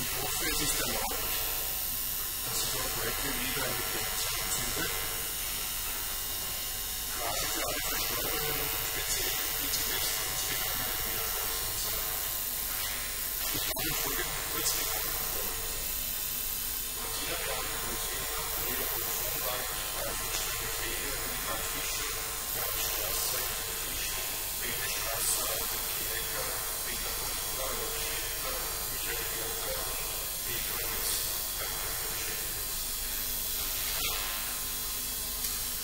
Ich hoffe, es ist erlaubt, dass ich auch heute wieder eine Kerze zünde. Gerade für alle Verstorbenen und speziell die zuletzt von uns begangenen Wiederholungen sein. Ich habe die folgenden Kurzgedanken vorgelegt. Und hier werden wir nach Leo Hoffmann, Alfred Schwenk-Fehe, Wilhelm Fischer, Karl Strasser, Fischer, Bene Strasser, Niki Hecker, Peter Brückner, Jörg Schäfer, Michael Berger und Petra Nissen. Danke für die Schäfer.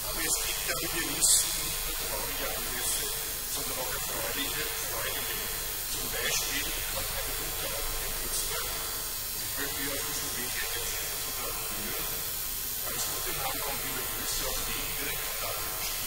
Aber es gibt darüber Nissen nicht nur traurige Anlässe, sondern auch erfreuliche, freudige. Zum Beispiel hat eine Mutter auf dem Geburtstag. Ich möchte hier auf diesem Weg etwas zu gratulieren. Als guten Anfang liebe Grüße auf die indirekten Datenbestimmungen.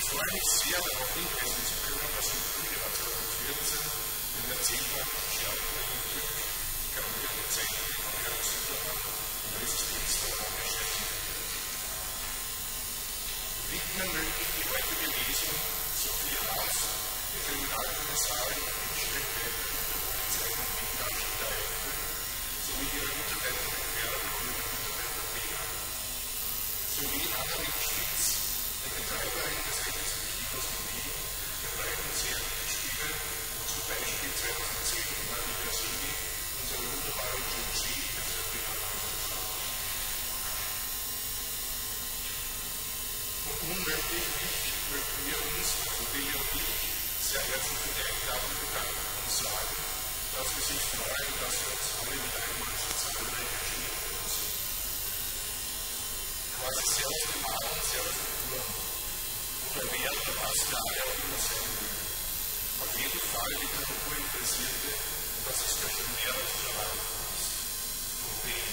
Ich freue mich sehr, darauf hinweisen zu können, dass im Frühjahr 2014 in der 10. Stärkung in Türk, Gabriel und Zeitungen von Jörg Südermann und Resistenzförderung erschienen wird. Widmen möchte ich die heutige Lesung Sophie Haas, der Kriminalkommissarin und Schriftleiterin der Polizei und Mitglied der EFÖ, sowie ihre Mitarbeiterin Bernd und ihre Mitarbeiter Bea, sowie Annelies Spitz, der Betreiberin des Rechnungsbüros in Wien, der beiden Serienspiele, wo zum Beispiel 2010 immer die Persönlich unsere wunderbare Jun Chi der Verbindung hat. Und nun möchte ich mich, möchten wir uns, also Willi und ich, sehr herzlich für die Einladung bedanken und sagen, dass wir sich freuen, dass wir uns alle mit einmal so zahlreich erschienen worden sind. Quasi sehr aus dem Magen und sehr aus dem Turm. Oder wer oder was der alle auch immer sein will. Auf jeden Fall die Kulturinteressierte, und das ist ja schon mehr als zu erwarten ist. Von wem?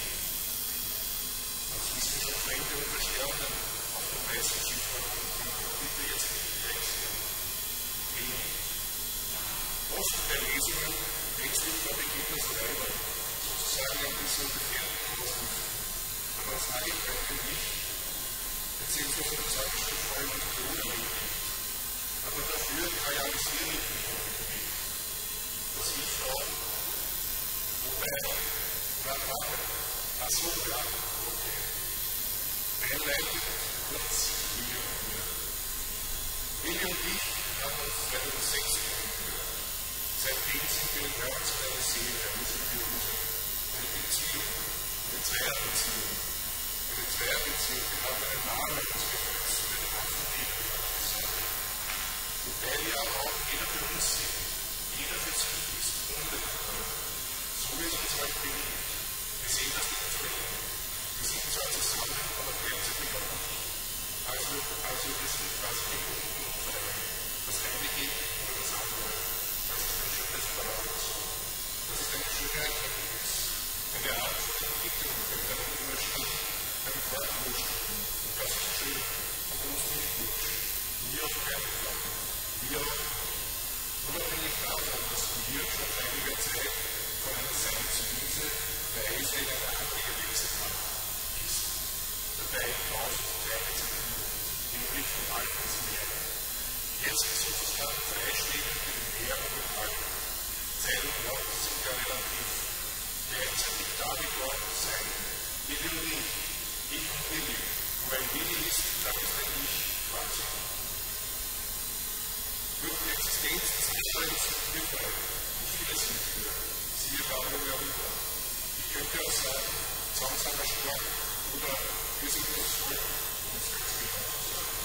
Das wissen schon Fremde und Verstörungen auf dem weißen Schiff von Kunden. Bitte jetzt nicht wechseln. Wenig. Osten der Lesungen wechselt der Beginn des Räuber, sozusagen ein bisschen gefährlichen Ausrüstung. Aber das Einigkeit nicht, beziehungsweise das Abstand vor allem nicht ohne möglich. Aber dafür realisiere ich mich ohne Weg. Das hilft auch. Wobei, achso, ja, okay. Einleitet kurz Willi und mir. Willi und ich haben uns 2006 kennengelernt. Seitdem sind wir in Herz eine Seele, eine Beziehung, eine Zweierbeziehung. Die Zweierbeziehung hat einen Namen uns gefällt, eine Haftliebe gesagt. Wobei wir aber auch jeder für uns sind, jeder für sich ist, ohne andere. So ist uns halt beliebt. Wir sehen das nicht trennen. Wir sind zwar zusammen, aber gleichzeitig auch nicht. Also wir sind quasi gebunden und frei. Das eine geht ohne das andere. Das ist ein schönes Paradox. Das ist eine schöne Erkenntnis. Eine Art von Entwicklung, wenn man immer steht. Ein Wort wurscht. Und das ist schön. Und uns nicht wurscht. Mir auf keinen Fall. Mir auch nicht. Unabhängig davon, dass wir schon einiger Zeit von einer Seinswiese Weise in eine andere gewesen haben. Ist. Dabei tausend Teile zergliedert. Im Richtung Altens Meer. Jetzt sozusagen freistehend im Meer und im Alten. Zeit und Ort sind ja relativ. Gleichzeitig da wie dort sein. Wir will nicht. Ich und Willi. Und wenn Willi ist, dann ist ein Ich quasi. Durch die Existenz des Israels sind wir frei. Und viele sind wir. Siehe Gabriel darüber. Ich könnte auch sagen, Samsamer Sprach. Oder wir sind das Volk, um es ganz genau zu sagen.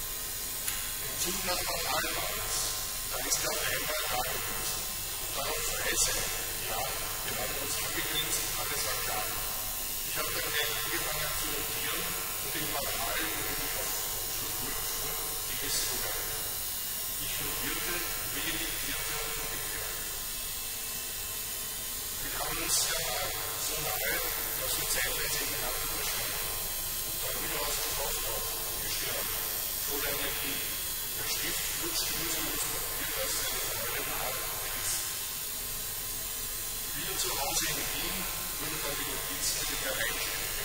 Im Zug nach Normalmals, da ist der einmal da gewesen. Und darauf frei sein. Ja, wir haben uns angegrenzt und alles war klar. Ich habe dann angefangen zu notieren und im Manual wurde ich auf Schulwürfen die Messungen. Ich notierte, Willi diktierte und umgekehrt. Wir kamen uns sehr nahe, so nahe, dass wir zeitweise ineinander verschwanden und dann wieder aus dem Auftauch gestorben, voller Energie. Der Stift flutschte nur so ins Papier, dass seine Freunde nahe ist. Wieder zu Hause in Wien, und dann die Notizen, die wir reinschreiben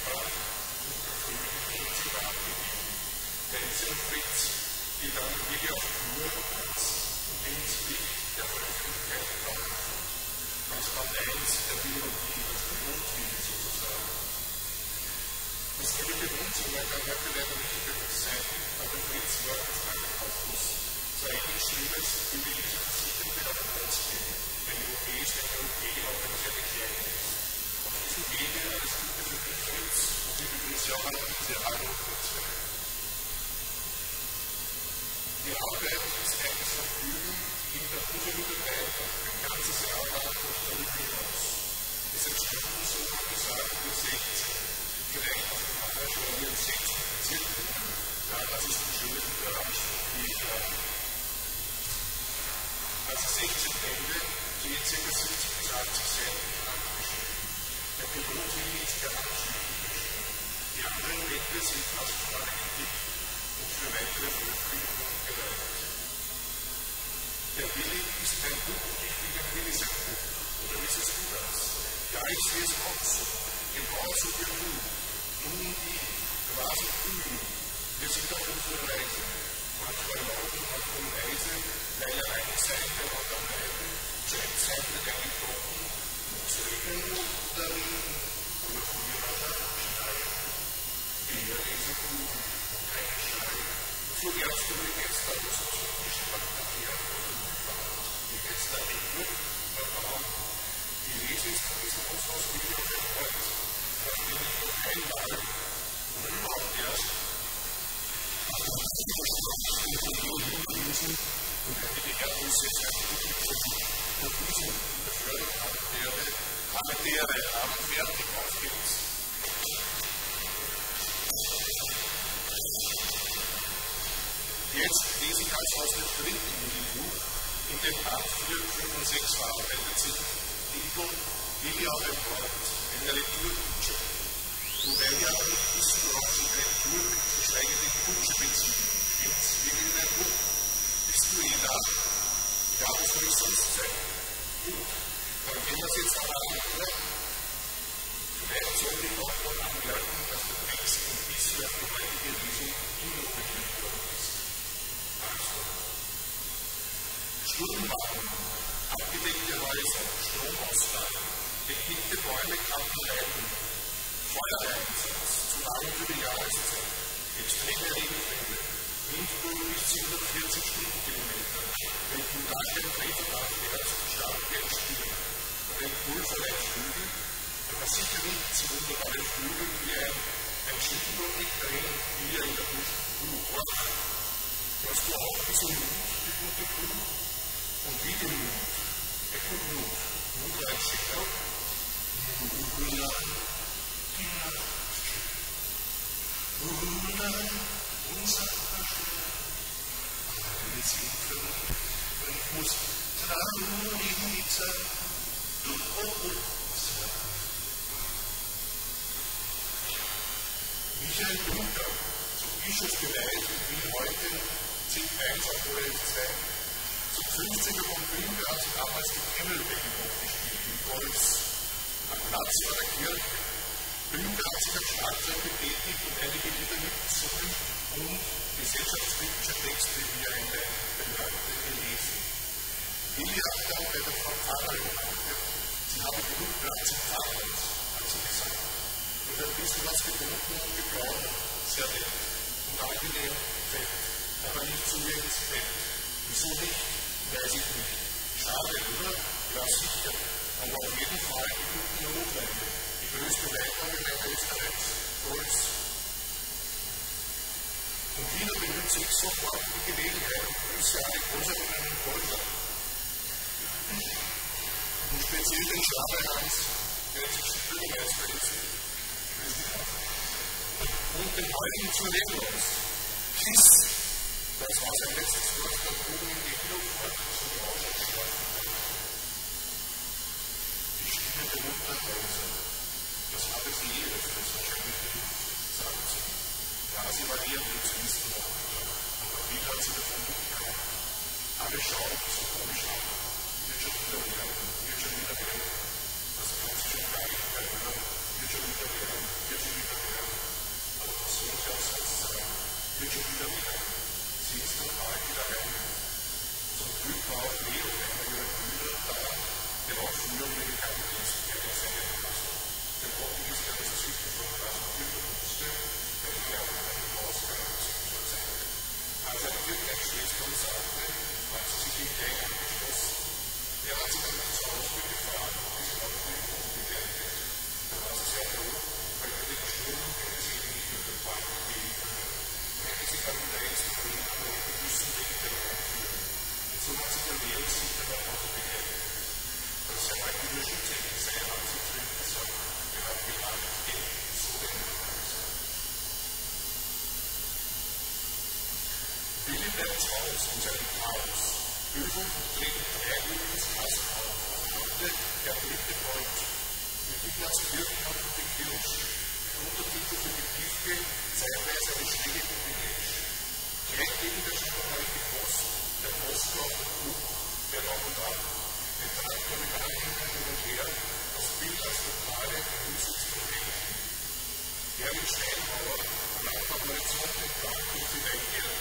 distributed rooms so that I have to let only 50% of the fields work as my outputs. So I think students will be using the system without a whole screen. When you age, then you will be able to get the care needs. If you mean there are two different fields, you will use your own and their other fields. Die Arbeit ist eigentlich Vergnügen in der Unterrichtung, ein ganzes Jahr lang durch die Rücken. Es entstanden so angesagt nur 16. Vielleicht auf dem anderen schon hier 16. Ja, das ist ein schöner Bereich, wie ich habe. Also 16 Ende, die ca. 70 bis 80 Cent angeschrieben. Der Pilot will nicht der Anschrieben bestimmen. Die anderen Wände sind fast schon alle entdeckt und für weitere Veröffentlichungen geleitet. Der Willi ist ein Buch, ich bin ein Willi sein Buch. Oder wie siehst du das? Ja, ich sehe es auch so. Genauso wie du. Du und ich. Quasi du. Wir sind auf unserer Reise. Manchmal laut und manchmal leise, weil eine Seite hat am Leiden, zur Endseite eingebrochen, zu regeln oder reden oder von jemandem schneiden. Bilder lese Kuchen, keine Schreien. So lernst du mir jetzt da, dass du nicht Bakterien oder Mutbahn. Mir jetzt da regnet, verbauen. Die Lese ist ein bisschen ausgegeben auf den Ort. Das bin ich nur einmal und überhaupt erst. Und wenn die Erdungssetzung der Füße und der Förderung Amateure haben fertig aufgehört. Jetzt lese ich also aus dem dritten Modelbuch, in dem 8, 4, 5 und 6 verarbeitet sind. Titel Willi auf ein Wort, eine Lekturkutsche. Wobei wir aber nicht wissen, worauf sich eine Lektur, geschweige denn Kutsche beziehen. Stimmt's wirklich in einem Buch? Bist du eh da? Ja, was soll ich sonst sein? Gut, dann gehen wir es jetzt an andere. Vielleicht sollte ich auch noch anmerken, dass der Text und bisher die heutige Lesung unumgänglich worden ist. Also, Stundenwagen, abgedeckte Häuser, Stromausfall, geknickte Bäume, Kartenleiten, Feuereinsatz, zu lange für die Jahreszeit, extreme Regenfälle, Windböen bis zu 140 Stundenkilometern, wenn du da kein Drehverdacht fährst, starke Stürme, wenn du vielleicht Flügel, aber sicher nicht so wunderbare Flügel wie ein Schiffflug mit Tränen, wie er in der Luft ruht. Hast du auch diesen Mut, die gute Kuh? Und wie den Mut? Er kommt Mut. Mut ein Schicker? Mula, Kinder, Mula, unser Versteher. Alle sind verrückt, wenn ich muss, tragen die Hitze durch uns. Michael Dunker, zum Bischof geweiht und will heute zig 1 auf ORF 2. Zum 50er von Brinker hat sich damals die Himmelbecken aufgespielt, im Golz, am Platz ihrer Kirche. Brinker hat sich am Schlagzeug betätigt und einige Lieder mitgesungen und gesellschaftskritische Texte, wie er in der Benannte gelesen. Willi hat auch bei der Frau Pfarrer geachtet, sie habe genug Platz im Pfarrhaus, hat sie gesagt. Und ein bisschen was getrunken und gebraucht, sehr nett und angenehm fett, aber nicht zu mir ins Bett. Wieso nicht? Weiß ich nicht. Schade, oder? Ja, sicher. Aber auf jeden Fall die guten Notweine, die größte Weinanlage Österreichs, Holz. Und wieder benutze ich sofort die Gelegenheit und grüße alle Großeltern und Häuser. Und speziell den Schaberhans, der sich schönerweise verletzt. Und den Heiligen zu Leblos. Kiss! Das war sein letztes Wort, das oben in die Hillofort zu den Ausschlagsstrafen kam. Die Stimme der Unterhäuser. Das war das Leben, das wahrscheinlich genug, sagte sie. Ja, sie war eher nicht zu wissen, aber wie hat sie davon nicht gehabt? Alle schauen, so komisch an. Wird schon wieder werden, wird schon wieder werden. Das kann sie schon gar nicht mehr hören. Wird schon wieder werden, wird schon wieder werden. So muss ich auch sonst sagen, wird schon wieder rein. Sie ist dann bald wieder rein. Zum Glück war auch Leo, einer ihrer Brüder, da, der auch früher mit dem Geheimdienst, der war seine Haus. Der Kopf ist eines Züchten von Rasenbücher und Stück. Holz, unserem Haus. Übung trägt Prägung des Hausbaus. Heute der dritte Freund. Mit Niklas Bürgmann und den Kirsch. Untertitel für die Kirche, zeitweise beschrieben in den Kirsch. Direkt neben der Schulreiche Post, der Postkorb und Blut, der Raum und Ab. Den Traktor mit Anhängern hin und her, das Bild als lokale Kunstprobleme. Erwin Steinhauer bleibt am Horizont den Tag durch die Welt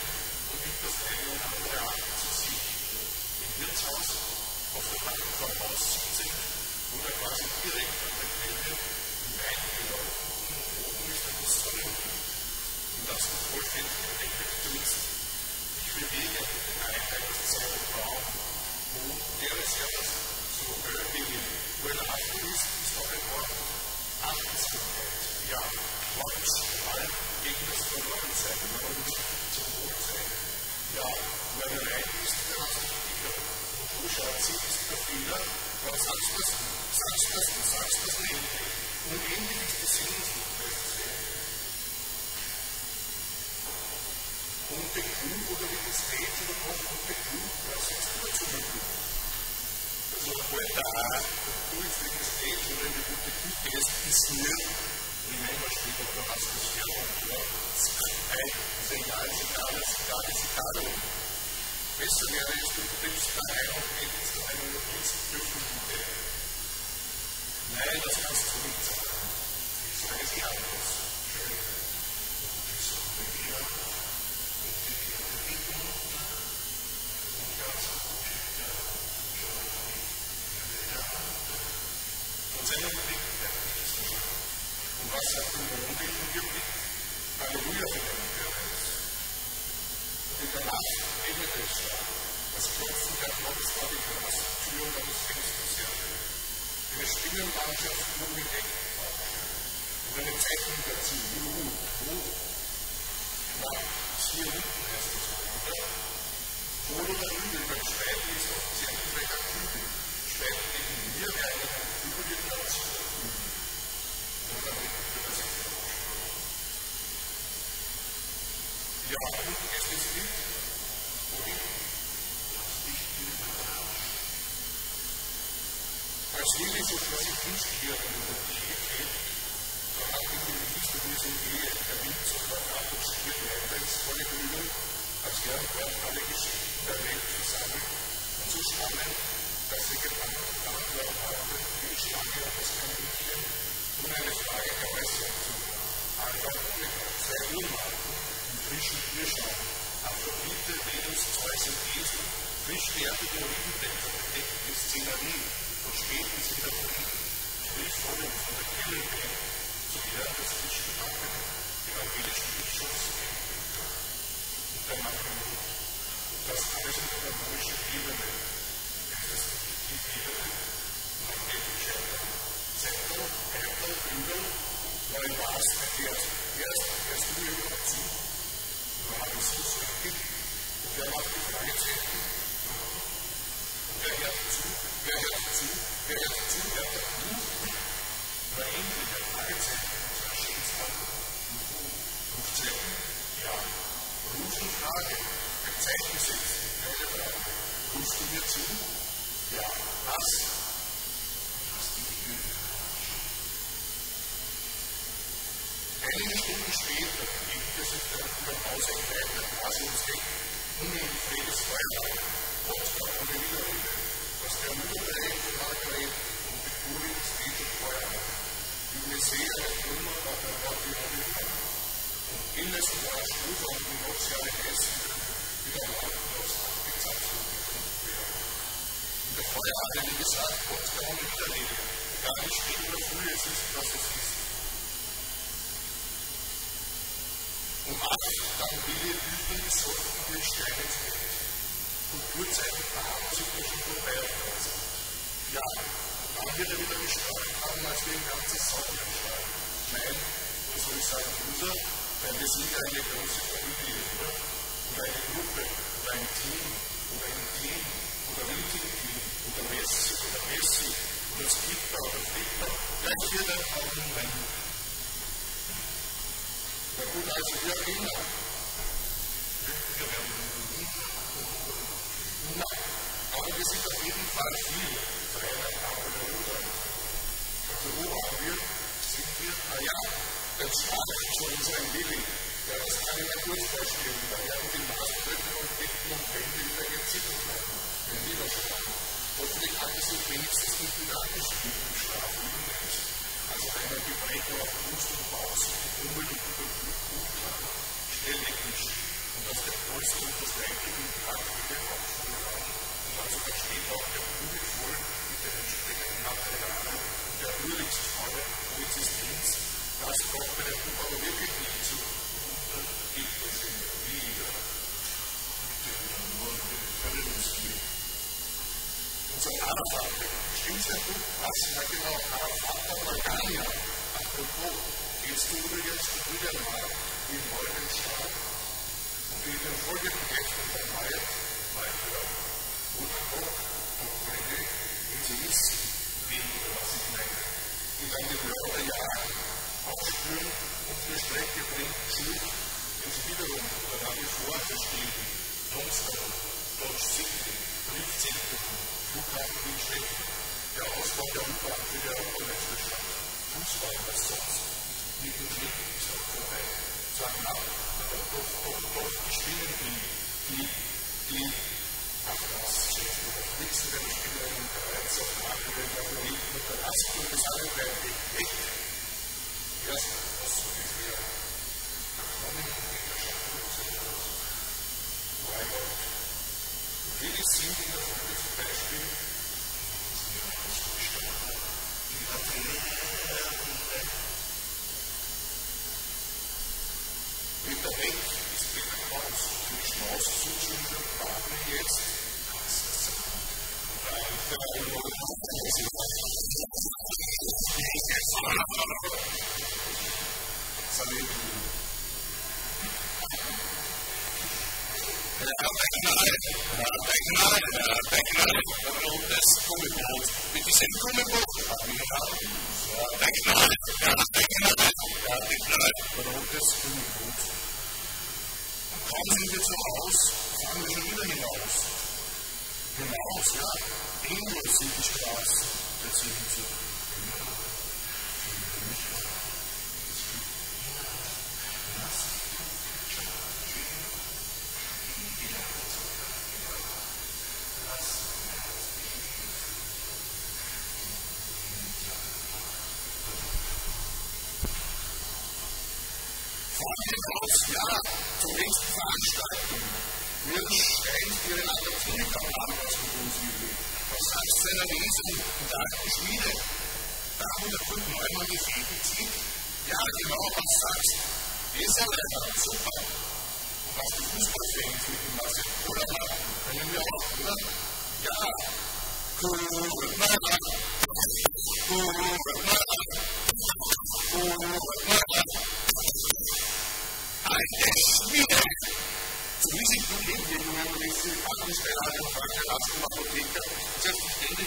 und gibt das eine und andere Art zu sich. Im Wirtshaus, auf der Hand von Haus 17, wurde quasi direkt an der Quelle im Wein gelaufen und oben ist ein Historienbild. Und das ist vollständig entdeckt Dunst. Ich bewege den Einheit des Zauberbaum, wo deres Herz so höher wie urlachen ist, ist auch ein Wort. Achtsamkeit, ja, Holz, Wald gegen das Verlorensein, warum nicht zum Wohlsein? Ja, meine Leid ist der Fehler. Und du, Schatzi, ist der Fehler, aber sagst das und sagst das unendlich. Unendlich ist die Sehnsucht, möchte ich sehen. Und den Kuh oder mit dem Stage oder Kopf und den Kuh, da sagst du dazu mit Kuh. Also, weil du jetzt mit dem Stage oder mit dem Kuh gehst, ist nur, wie Männer spielen, oder hast du es für Egal. Besser wäre es, du triffst daheim und hättest du eine Notiz dürfen gute. Nein, das kannst du nicht sagen. Das weiß ich anders. Schön. Und die Sonne wieder. Und die Erde geht runter. Und ganz gut wieder. Schau auf die Erde runter. Von seinem Blick bleibt nichts mehr. Und was hat der Mond in ihrem Blick? Halleluja für den Hörer. In der Nacht regnet es stark. Das Klopfen der Klopf war die Glastür und an das Fenster sehr schön. Eine Spinnenlandschaft nur mit Ecken war schön. Und eine Zeichnung dazu. Hier unten heißt das Bruder. Kohl oder Hügel, beim Schweiben ist oft sehr niedriger Hügel. Schweiben neben mir wäre einer von Hügel in der Nacht. Oder mit Übersicht. Ja, unten ist das Licht. Wohin? Das Licht in den Verbrauch. Als Lille ist es, was ich hinstiere, wenn man die Ehe kennt. Da hat ich den Minister in diesem Ehe, der Wind so verbraucht und stiert weiter ins volle Gründung, als wären dort alle Geschichten der Welt versammelt und so spannend, dass sie gebannt und angelangt haben, wie die Schlange und das Kaninchen, um eine Frage der Äußerung zu machen. Einfach ohne Gott, sei unmachend. Frischen Bierschaum, Aphrodite, Venus, Zeus und Esel, frisch geerdete Olivendämpfer bedeckten die Szenerie und späten sie der Ruhe, Sprühvollen von der Kellenwelt, so während des frisch gebackenen evangelischen Bischofs und der Magnetik. Und das alles in der harmonischen Ebene, es ist die Ebene, magnetisch Scheitern, Zentrum, Heitel, Bündel, neuen Maß erfährst, erst du überhaupt zu. War alles so fertig? Und wer macht die Fragezeichen? Und wer hört zu? Wer hat das Buch? War endlich ein Fragezeichen, das war Schätzmann. Rufzeichen? Ja. Ruf und Frage. Ein Zeichen setzen. Keine Frage. Rufst du mir zu? Ja. Was? Hast du die Güte? Einige Stunden später gibt es in der Hauseinheit der Nase ins Eck ohne ein freies Feuerlager, Potsdam ohne Widerrede, was der Mutterteil von Margaret und die Kurie ins Mädchen Feuer hat. Die Messee eine Nummer war der Wort wie Oliver. Und Innes und Arsch Ufer und die Notziale Essen wieder lautlos abgezapft und gefunden werden. In der Feuerhalle, wie gesagt, Potsdam ohne Widerrede, gar nicht spät oder früh es ist, was es ist. Um 8 dann Willi Hüten gesoffen und mit Stein ins Bett. Kulturzeiten waren sie durch die Vorbeiaufreise. Ja, dann wird wieder gesteuert haben, als wir ein ganzes Sauber steuern. Nein, was soll ich sagen, unser, weil wir sind eine große Familie, oder? Oder eine Gruppe, oder ein Team, oder ein Team, oder Winkelteam, oder Messi, oder Messi, oder Skipper, oder Flipper, gleich wird ein Haufen rein. Na gut, also wir erinnern. Wir werden nie Das sind auf jeden Fall viele Trainer, auch in der Mutter. Also wo waren wir? Sind wir? Na ja, dann sprach ich schon in seinem Willen. Ja, das kann ich mir kurz vorstellen. Da werden die Maßbrücken und Bitten und Wände wieder gezittert werden, wenn die das schlafen. Hoffentlich hat es sich wenigstens nicht wieder angespielt im Schlaf wie ein Mensch. Also einmal die Breite auf Brust und Bauch sind die unbedingt Buchklammer, ständig nicht. Und auf der Brust und das rechtlichen Tag wieder aufzuhören. Und also da steht auch der Brügel voll mit der entsprechenden Materialien und der Ölungsfalle und Existenz. Das kommt bei der Gruppe aber wirklich nicht zu. Und dann gibt es immer wieder mit dem normalen Verlustbild. Unser Arafat, stimmt's denn gut? Was? Ja genau, Arafat der Organia. Apropos, gehst du übrigens wieder mal in Morgenstern und in den folgenden Heften der Wald, Waldhörn, Unterbock und Brenne, wenn sie wissen, wen oder was ich meine, die dann den Lörderjahren aufspüren und eine Strecke bringt, schuld, wenn sie wiederum oder nach wie vor verstehen, Domstown, Dodge City, Briefzentrum, Flughafen in Schweden, der Ausbau der U-Bahn für die Europameisterschaft, Fußball was sonst, mit dem Schweden ist auch vorbei. Sagen wir, aber doch, die Spinnen, die machen das schlecht, oder nützen der Spinnerinnen bereits auf Marken, Favoriten und der Last und das andere bleibt weg. Erst was so ungefähr nach vorne in der Stadt los. Viele sind in der Folge zum Beispiel, das sind ja auch so gestorben, die Materialien. Peter Beck ist Peter Kraus, die Schnauz zuschüttet und warten jetzt. Das ist so gut. Selbstverständlich haben wir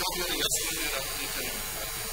die ersten in der Apotheke.